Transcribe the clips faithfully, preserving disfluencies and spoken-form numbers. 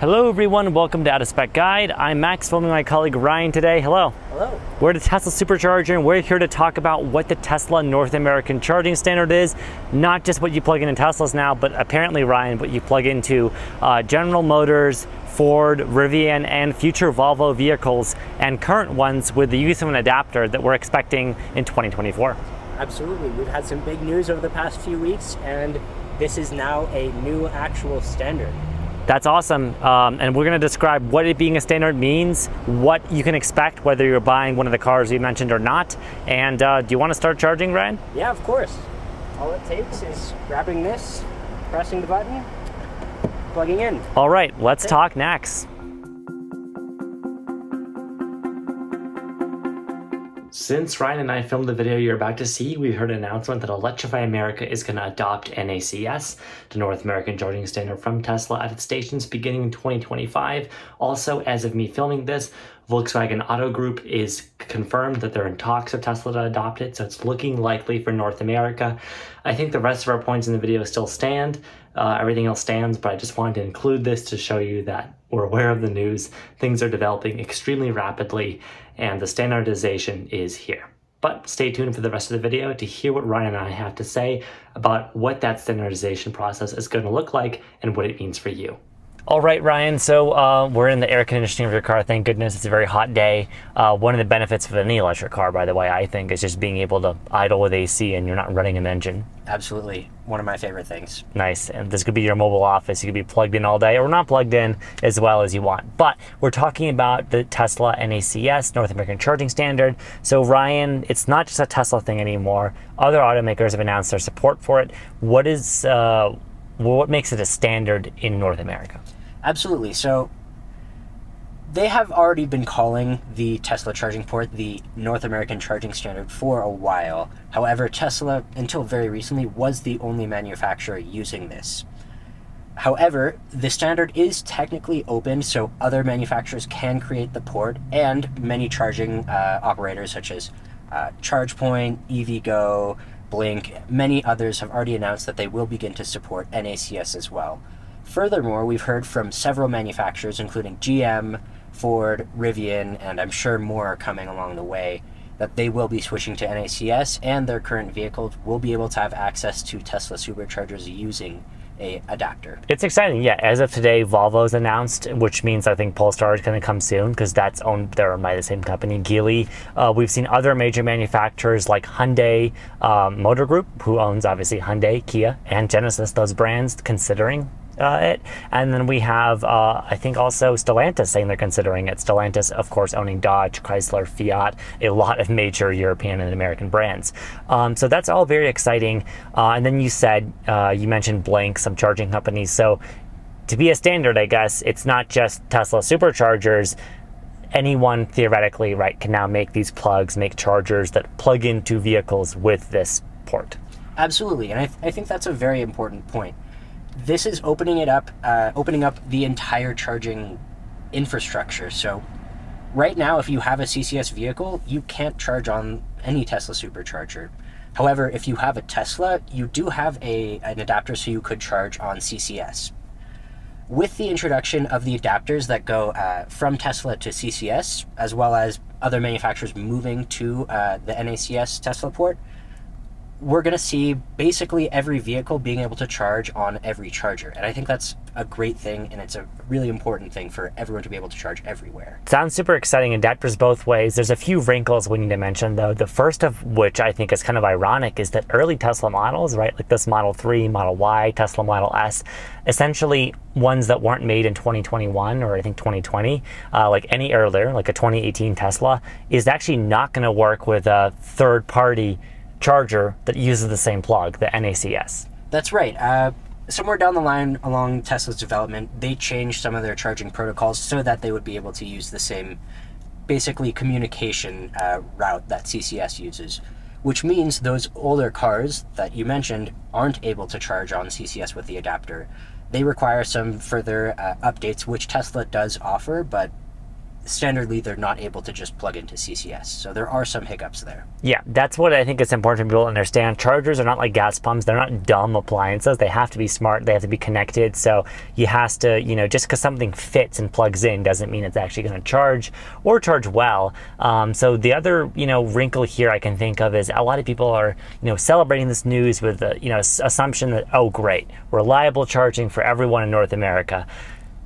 Hello everyone, welcome to Out of Spec Guide. I'm Max, filming my colleague Ryan today. Hello. Hello. We're at the Tesla Supercharger and we're here to talk about what the Tesla North American Charging Standard is. Not just what you plug into Teslas now, but apparently, Ryan, what you plug into uh, General Motors, Ford, Rivian, and future Volvo vehicles and current ones with the use of an adapter that we're expecting in twenty twenty-four. Absolutely. We've had some big news over the past few weeks and this is now a new actual standard. That's awesome, um, and we're going to describe what it being a standard means, what you can expect, whether you're buying one of the cars we mentioned or not. And uh, do you want to start charging, Ryan? Yeah, of course. All it takes is grabbing this, pressing the button, plugging in. All right, let's That's talk it. N A C S. Since Ryan and I filmed the video you're about to see, we heard an announcement that Electrify America is going to adopt N A C S, the North American Charging Standard from Tesla, at its stations beginning in twenty twenty-five. Also, as of me filming this, Volkswagen Auto Group is confirmed that they're in talks with Tesla to adopt it, so it's looking likely for North America. I think the rest of our points in the video still stand. Uh, everything else stands, but I just wanted to include this to show you that we're aware of the news. Things are developing extremely rapidly, and the standardization is here. But stay tuned for the rest of the video to hear what Ryan and I have to say about what that standardization process is going to look like and what it means for you. All right, Ryan, so uh, we're in the air conditioning of your car, thank goodness. It's a very hot day. Uh, one of the benefits of any electric car, by the way, I think, is just being able to idle with A C and you're not running an engine. Absolutely, one of my favorite things. Nice, and this could be your mobile office. You could be plugged in all day or not plugged in as well as you want. But we're talking about the Tesla N A C S, North American Charging Standard. So Ryan, it's not just a Tesla thing anymore. Other automakers have announced their support for it. What is, uh, what makes it a standard in North America? Absolutely. So they have already been calling the Tesla charging port the North American Charging Standard for a while. However, Tesla, until very recently, was the only manufacturer using this. However, the standard is technically open, so other manufacturers can create the port, and many charging uh, operators such as uh, ChargePoint, EVgo, Blink, many others have already announced that they will begin to support N A C S as well. Furthermore, we've heard from several manufacturers, including G M, Ford, Rivian, and I'm sure more are coming along the way, that they will be switching to N A C S and their current vehicles will be able to have access to Tesla superchargers using a adapter. It's exciting. Yeah, as of today, Volvo's announced, which means I think Polestar is going to come soon because that's owned they're owned by the same company, Geely. Uh, we've seen other major manufacturers like Hyundai um, Motor Group, who owns obviously Hyundai, Kia, and Genesis, those brands considering Uh, it. And then we have, uh, I think also Stellantis saying they're considering it. Stellantis, of course, owning Dodge, Chrysler, Fiat, a lot of major European and American brands. Um, so that's all very exciting. Uh, and then you said, uh, you mentioned Blink, some charging companies. So to be a standard, I guess, it's not just Tesla superchargers. Anyone theoretically, right, can now make these plugs, make chargers that plug into vehicles with this port. Absolutely. And I, th I think that's a very important point. This is opening it up, uh, opening up the entire charging infrastructure. So right now, if you have a C C S vehicle, you can't charge on any Tesla supercharger. However, if you have a Tesla, you do have a, an adapter so you could charge on C C S. With the introduction of the adapters that go uh, from Tesla to C C S, as well as other manufacturers moving to uh, the N A C S Tesla port, we're going to see basically every vehicle being able to charge on every charger. And I think that's a great thing, and it's a really important thing for everyone to be able to charge everywhere. Sounds super exciting. Adapters both ways. There's a few wrinkles we need to mention, though. The first of which I think is kind of ironic is that early Tesla models, right, like this Model three, Model Y, Tesla Model S, essentially ones that weren't made in twenty twenty-one or I think twenty twenty, uh, like any earlier, like a twenty eighteen Tesla, is actually not going to work with a third-party charger that uses the same plug, the N A C S. That's right. Uh, somewhere down the line along Tesla's development, they changed some of their charging protocols so that they would be able to use the same, basically, communication uh, route that C C S uses, which means those older cars that you mentioned aren't able to charge on C C S with the adapter. They require some further uh, updates, which Tesla does offer, but standardly they're not able to just plug into C C S. So there are some hiccups there. Yeah, that's what I think it's important for people to understand. Chargers are not like gas pumps. They're not dumb appliances. They have to be smart. They have to be connected. So you has to, you know, just because something fits and plugs in doesn't mean it's actually going to charge or charge well. Um, so the other, you know, wrinkle here I can think of is a lot of people are, you know, celebrating this news with the, you know, assumption that, oh, great, reliable charging for everyone in North America.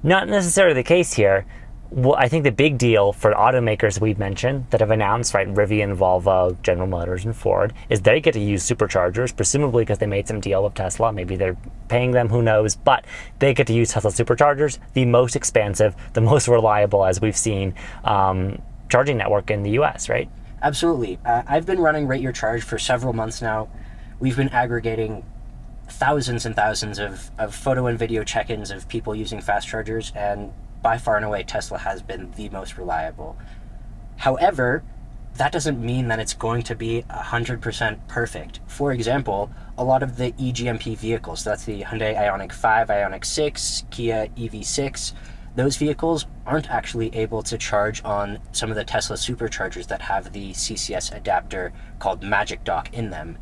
Not necessarily the case here. Well, I think the big deal for automakers we've mentioned that have announced, right, Rivian, Volvo, General Motors, and Ford, is they get to use superchargers, presumably because they made some deal with Tesla. Maybe they're paying them, who knows, but they get to use Tesla superchargers, the most expensive, the most reliable, as we've seen, um, charging network in the U S, right? Absolutely. Uh, I've been running Rate Your Charge for several months now. We've been aggregating thousands and thousands of, of photo and video check-ins of people using fast chargers, and by far and away, Tesla has been the most reliable. However, that doesn't mean that it's going to be one hundred percent perfect. For example, a lot of the E G M P vehicles, that's the Hyundai Ioniq five, Ioniq six, Kia E V six, those vehicles aren't actually able to charge on some of the Tesla superchargers that have the C C S adapter called Magic Dock in them.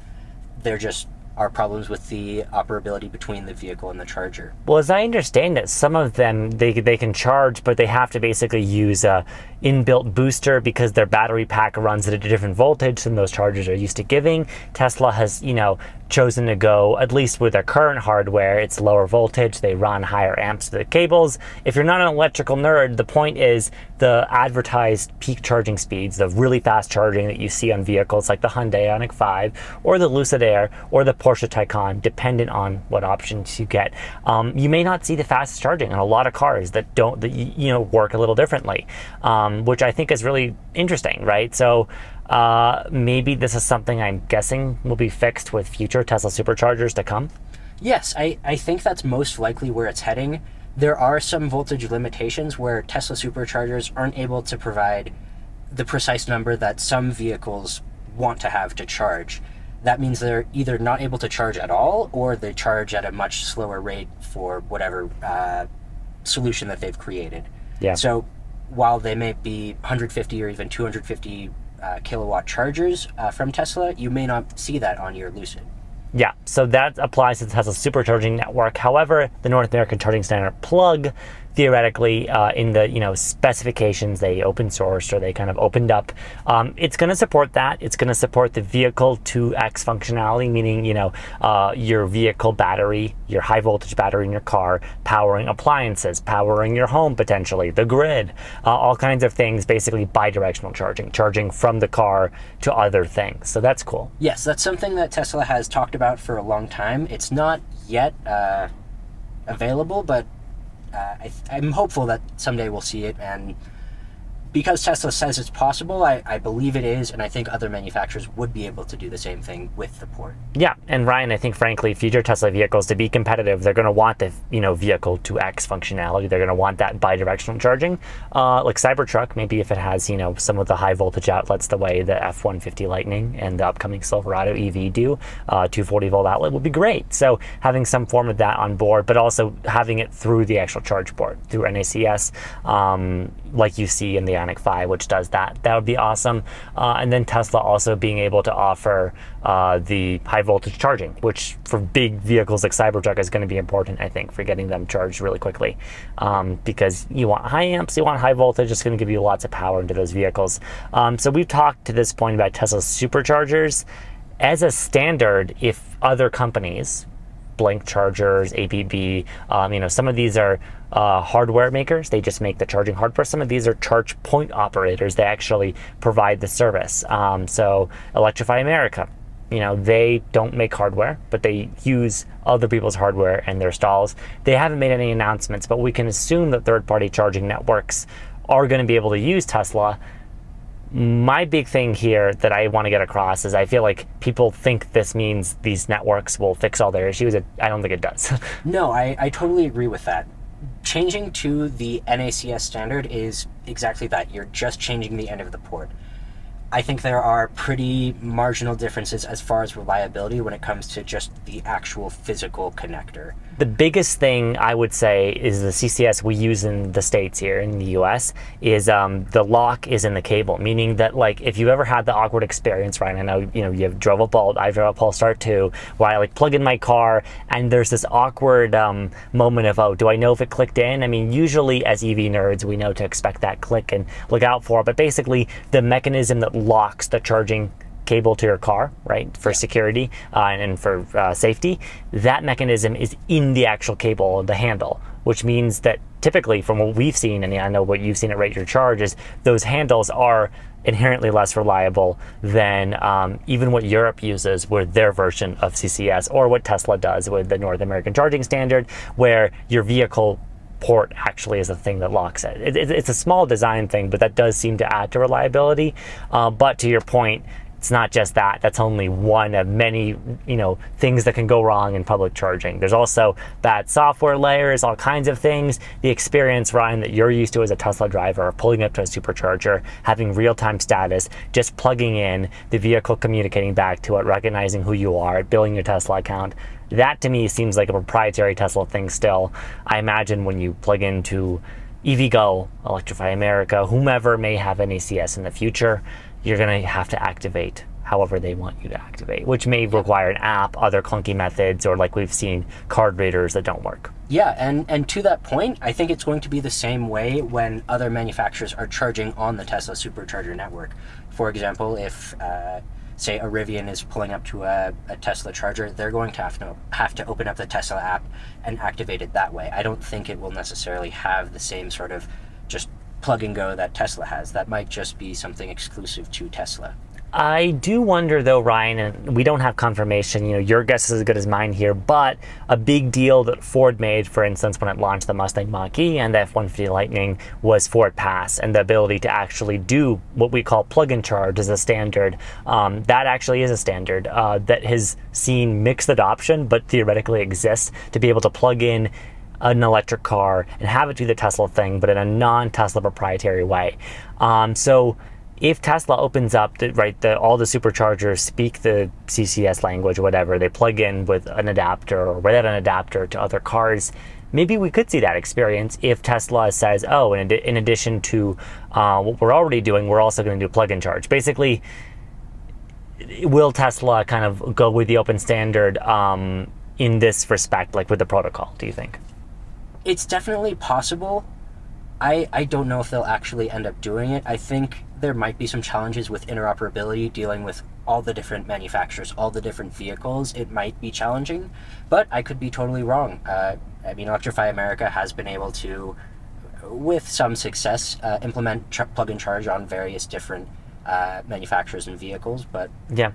They're just are problems with the operability between the vehicle and the charger. Well, as I understand it, some of them, they, they can charge, but they have to basically use a inbuilt booster because their battery pack runs at a different voltage than those chargers are used to giving. Tesla has, you know, chosen to go, at least with their current hardware, it's lower voltage, they run higher amps to the cables. If you're not an electrical nerd, the point is the advertised peak charging speeds, the really fast charging that you see on vehicles like the Hyundai Ioniq five or the Lucid Air or the Porsche Taycan, dependent on what options you get. Um, you may not see the fastest charging on a lot of cars that don't, that, you know, work a little differently, um, which I think is really interesting, right? So Uh, maybe this is something I'm guessing will be fixed with future Tesla superchargers to come? Yes, I, I think that's most likely where it's heading. There are some voltage limitations where Tesla superchargers aren't able to provide the precise number that some vehicles want to have to charge. That means they're either not able to charge at all, or they charge at a much slower rate for whatever uh, solution that they've created. Yeah. So while they may be one hundred fifty or even two hundred fifty Uh, kilowatt chargers uh, from Tesla, you may not see that on your Lucid. Yeah, so that applies to the Tesla supercharging network. However, the North American Charging Standard plug, theoretically, uh, in the, you know, specifications they open sourced or they kind of opened up, um, it's going to support that. It's going to support the vehicle to X functionality, meaning, you know, uh, your vehicle battery, your high voltage battery in your car, powering appliances, powering your home potentially, the grid, uh, all kinds of things, basically bi-directional charging, charging from the car to other things. So that's cool. Yes, that's something that Tesla has talked about for a long time. It's not yet uh, available, but Uh, I I'm hopeful that someday we'll see it, and because Tesla says it's possible, I, I believe it is, and I think other manufacturers would be able to do the same thing with the port. Yeah, and Ryan, I think frankly, future Tesla vehicles, to be competitive, they're going to want the, you know, vehicle to X functionality. They're going to want that bidirectional charging, uh, like Cybertruck, maybe if it has, you know, some of the high voltage outlets the way the F one fifty Lightning and the upcoming Silverado E V do, uh, two forty volt outlet would be great. So having some form of that on board, but also having it through the actual charge port, through N A C S, um, like you see in the Ioniq five, which does that. That would be awesome. Uh, and then Tesla also being able to offer uh, the high voltage charging, which for big vehicles like Cybertruck is going to be important, I think, for getting them charged really quickly. Um, because you want high amps, you want high voltage, it's going to give you lots of power into those vehicles. Um, so we've talked to this point about Tesla superchargers. As a standard, if other companies, Blink chargers, A B B, um, you know, some of these are uh, hardware makers. They just make the charging hardware. Some of these are charge point operators. They actually provide the service. Um, so Electrify America, you know, they don't make hardware, but they use other people's hardware and their stalls. They haven't made any announcements, but we can assume that third-party charging networks are going to be able to use Tesla. My big thing here that I want to get across is I feel like people think this means these networks will fix all their issues. I don't think it does. No, I, I totally agree with that. Changing to the N A C S standard is exactly that. You're just changing the end of the port. I think there are pretty marginal differences as far as reliability when it comes to just the actual physical connector. The biggest thing I would say is the C C S we use in the States here in the U S is um, the lock is in the cable, meaning that like if you've ever had the awkward experience, Ryan, I know you know you've drove up all, I drove a Polestar two, where I like plug in my car and there's this awkward um, moment of, oh, do I know if it clicked in? I mean, usually as E V nerds, we know to expect that click and look out for it, but basically the mechanism that locks the charging cable to your car, right, for security uh, and for uh, safety, that mechanism is in the actual cable, the handle, which means that typically from what we've seen, and I know what you've seen at Rate Your Charge, is those handles are inherently less reliable than um, even what Europe uses with their version of C C S, or what Tesla does with the North American Charging Standard, where your vehicle port actually is the thing that locks it. It, it. It's a small design thing, but that does seem to add to reliability. Uh, but to your point, it's not just that. That's only one of many, you know, things that can go wrong in public charging. There's also bad software layers, all kinds of things. The experience, Ryan, that you're used to as a Tesla driver, pulling up to a supercharger, having real-time status, just plugging in, the vehicle communicating back to it, recognizing who you are, billing your Tesla account. That to me seems like a proprietary Tesla thing still. I imagine when you plug into EVgo, Electrify America, whomever may have N A C S in the future, you're going to have to activate however they want you to activate, which may require an app, other clunky methods, or like we've seen, card readers that don't work. Yeah, and, and to that point, I think it's going to be the same way when other manufacturers are charging on the Tesla Supercharger network. For example, if, uh, say, a Rivian is pulling up to a, a Tesla charger, they're going to have to, have to open up the Tesla app and activate it that way. I don't think it will necessarily have the same sort of just plug and go that Tesla has. That might just be something exclusive to Tesla. I do wonder though, Ryan, and we don't have confirmation, you know, your guess is as good as mine here, but a big deal that Ford made, for instance, when it launched the Mustang Mach-E and the F one fifty Lightning, was Ford Pass and the ability to actually do what we call plug-in charge as a standard. Um, that actually is a standard uh, that has seen mixed adoption, but theoretically exists, to be able to plug in an electric car and have it do the Tesla thing, but in a non-Tesla proprietary way. Um, so if Tesla opens up, the, right, the, all the superchargers speak the C C S language or whatever, they plug in with an adapter or without an adapter to other cars, maybe we could see that experience if Tesla says, oh, in, ad in addition to uh, what we're already doing, we're also gonna do plug-in charge. Basically, will Tesla kind of go with the open standard um, in this respect, like with the protocol, do you think? It's definitely possible. I, I don't know if they'll actually end up doing it. I think there might be some challenges with interoperability, dealing with all the different manufacturers, all the different vehicles. It might be challenging, but I could be totally wrong. Uh, I mean, Electrify America has been able to, with some success, uh, implement plug-in charge on various different uh, manufacturers and vehicles, but yeah.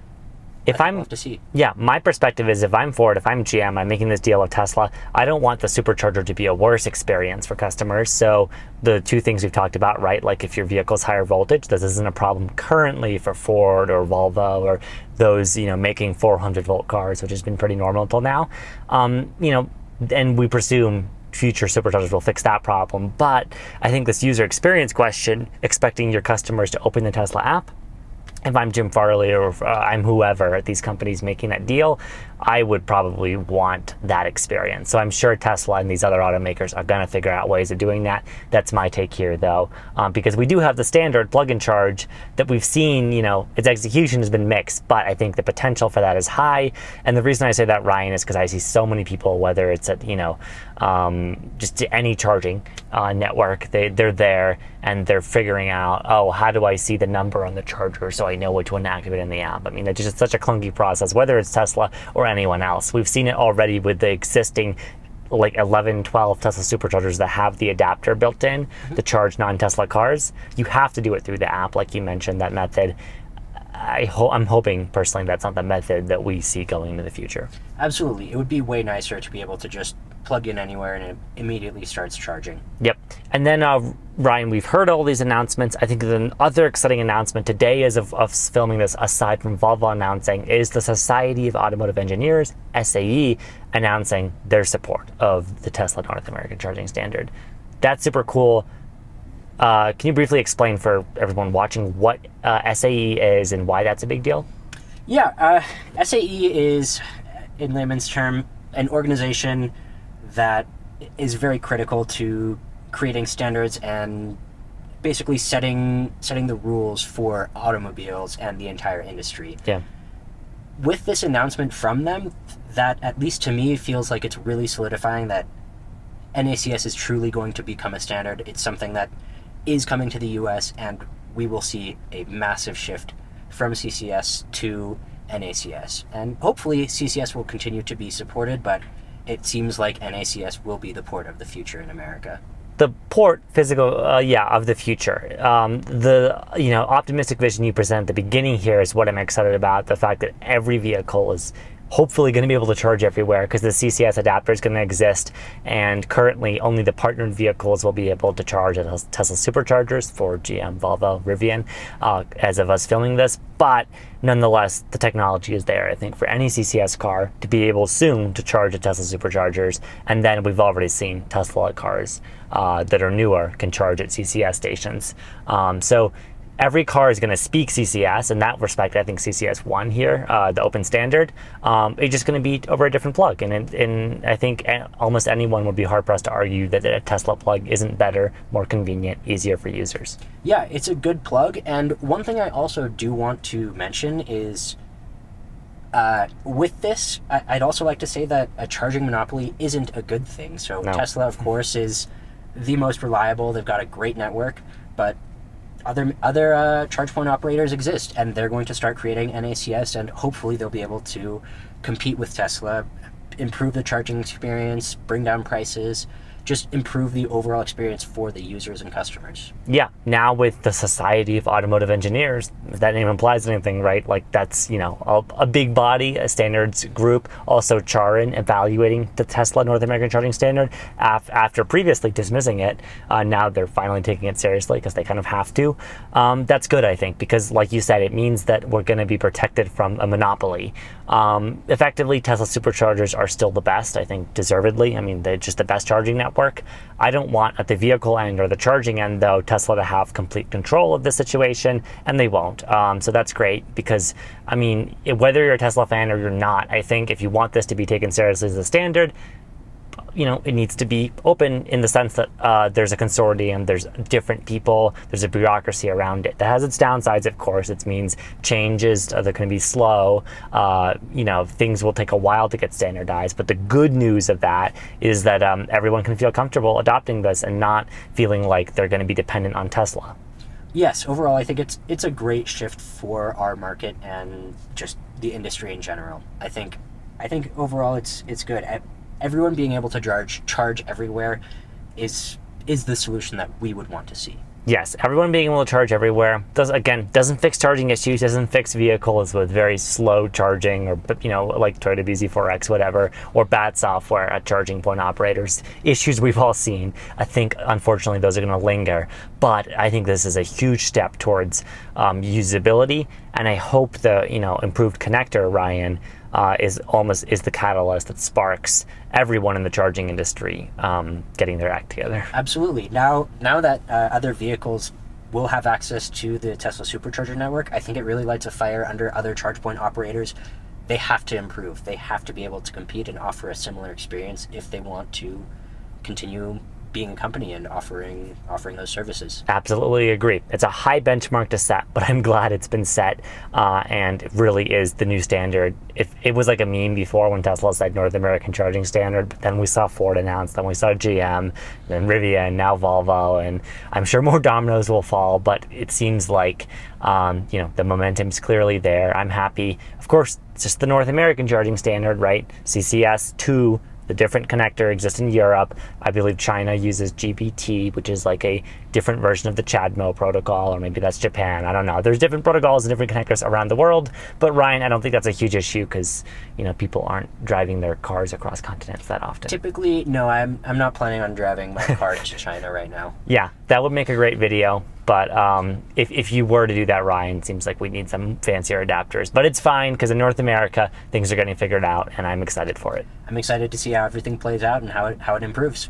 If I'm, love to see. Yeah, my perspective is if I'm Ford, if I'm G M, I'm making this deal with Tesla, I don't want the supercharger to be a worse experience for customers. So the two things we've talked about, right? Like if your vehicle's higher voltage, this isn't a problem currently for Ford or Volvo or those, you know, making four hundred volt cars, which has been pretty normal until now. Um, you know, and we presume future superchargers will fix that problem. But I think this user experience question, expecting your customers to open the Tesla app, if I'm Jim Farley or if, uh, I'm whoever at these companies making that deal, I would probably want that experience. So I'm sure Tesla and these other automakers are going to figure out ways of doing that. That's my take here, though, um, because we do have the standard plug-in charge that we've seen. You know, its execution has been mixed, but I think the potential for that is high. And the reason I say that, Ryan, is because I see so many people, whether it's at you know um, just any charging uh, network, they they're there and they're figuring out, oh, how do I see the number on the charger so I know which one to activate in the app. I mean, it's just such a clunky process, whether it's Tesla or anyone else. We've seen it already with the existing like eleven, twelve Tesla superchargers that have the adapter built in to charge non-Tesla cars. You have to do it through the app, like you mentioned, that method. I ho I'm hoping, personally, that's not the method that we see going into the future. Absolutely. It would be way nicer to be able to just plug in anywhere and it immediately starts charging. Yep. And then, uh, Ryan, we've heard all these announcements. I think the other exciting announcement today is of us filming this, aside from Volvo announcing, is the Society of Automotive Engineers, S A E, announcing their support of the Tesla North American Charging Standard. That's super cool. Uh, can you briefly explain for everyone watching what uh, S A E is and why that's a big deal? Yeah, uh, S A E is, in layman's term, an organization that is very critical to creating standards and basically setting setting the rules for automobiles and the entire industry. Yeah. With this announcement from them, that at least to me feels like it's really solidifying that N A C S is truly going to become a standard. It's something that is coming to the U S, and we will see a massive shift from C C S to N A C S. And hopefully C C S will continue to be supported, but it seems like N A C S will be the port of the future in America. The port physical, uh, yeah, of the future. Um, the, you know, optimistic vision you present at the beginning here is what I'm excited about. The fact that every vehicle is hopefully going to be able to charge everywhere, because the C C S adapter is going to exist, and currently only the partnered vehicles will be able to charge at Tesla Superchargers, Ford, G M, Volvo, Rivian, uh, as of us filming this. But nonetheless, the technology is there, I think, for any C C S car to be able soon to charge at Tesla Superchargers. And then we've already seen Tesla cars uh, that are newer can charge at C C S stations. Um, so every car is going to speak C C S. In that respect, I think C C S won here, uh, the open standard. Um, it's just going to be over a different plug. And, and, and I think almost anyone would be hard-pressed to argue that a Tesla plug isn't better, more convenient, easier for users. Yeah, it's a good plug. And one thing I also do want to mention is, uh, with this, I'd also like to say that a charging monopoly isn't a good thing. So no. Tesla, of course, is the most reliable. They've got a great network, but Other, other uh, charge point operators exist, and they're going to start creating N A C S, and hopefully they'll be able to compete with Tesla, improve the charging experience, bring down prices, just improve the overall experience for the users and customers. Yeah, now with the Society of Automotive Engineers, if that name implies anything, right? Like, that's, you know, a, a big body, a standards group, also charring, evaluating the Tesla North American Charging Standard af after previously dismissing it. Uh, now they're finally taking it seriously because they kind of have to. Um, that's good, I think, because like you said, it means that we're gonna be protected from a monopoly. Um, effectively, Tesla Superchargers are still the best, I think, deservedly. I mean, they're just the best charging network. Work. I don't want at the vehicle end or the charging end, though, Tesla to have complete control of the situation, and they won't. Um, so that's great, because I mean, whether you're a Tesla fan or you're not, I think if you want this to be taken seriously as a standard, you know, it needs to be open in the sense that uh, there's a consortium, there's different people, there's a bureaucracy around it. That has its downsides, of course. It means changes are going to be slow. Uh, you know, things will take a while to get standardized. But the good news of that is that um, everyone can feel comfortable adopting this and not feeling like they're going to be dependent on Tesla. Yes, overall, I think it's it's a great shift for our market and just the industry in general. I think I think overall it's it's good. I, Everyone being able to charge charge everywhere is is the solution that we would want to see. Yes, everyone being able to charge everywhere does, again, doesn't fix charging issues, doesn't fix vehicles with very slow charging, or, you know, like Toyota B Z four X, whatever, or bad software at charging point operators. Issues we've all seen. I think, unfortunately, those are going to linger. But I think this is a huge step towards um, usability, and I hope the, you know, improved connector, Ryan, Uh, is almost is the catalyst that sparks everyone in the charging industry um, getting their act together. Absolutely. Now, now that uh, other vehicles will have access to the Tesla Supercharger network, I think it really lights a fire under other charge point operators. They have to improve. They have to be able to compete and offer a similar experience if they want to continue being a company and offering offering those services. Absolutely agree. It's a high benchmark to set, but I'm glad it's been set, uh, and it really is the new standard. If it was like a meme before when Tesla said North American Charging Standard, but then we saw Ford announce, then we saw G M, then Rivian, now Volvo, and I'm sure more dominoes will fall. But it seems like um, you know, the momentum's clearly there. I'm happy. Of course, it's just the North American Charging Standard, right? C C S two. The different connector exists in Europe. I believe China uses G P T, which is like a different version of the CHAdeMO protocol, or maybe that's Japan, I don't know. There's different protocols and different connectors around the world, but Ryan, I don't think that's a huge issue because, you know, people aren't driving their cars across continents that often. Typically, no, I'm, I'm not planning on driving my car to China right now. Yeah, that would make a great video. But um, if, if you were to do that, Ryan, it seems like we need some fancier adapters. But it's fine, because in North America, things are getting figured out, and I'm excited for it. I'm excited to see how everything plays out and how it, how it improves.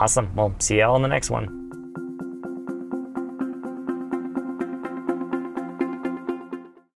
Awesome. Well, see you all in the next one.